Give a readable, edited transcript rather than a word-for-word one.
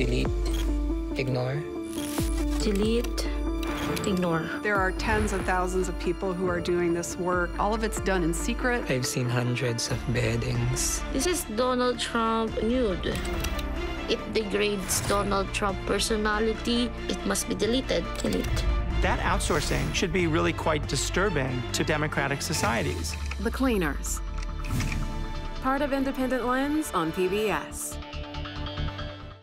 Delete, ignore. There are tens of thousands of people who are doing this work. All of it's done in secret. I've seen hundreds of beheadings. This is Donald Trump nude. It degrades Donald Trump personality. It must be deleted. Delete. That outsourcing should be really quite disturbing to democratic societies. The Cleaners. Part of Independent Lens on PBS.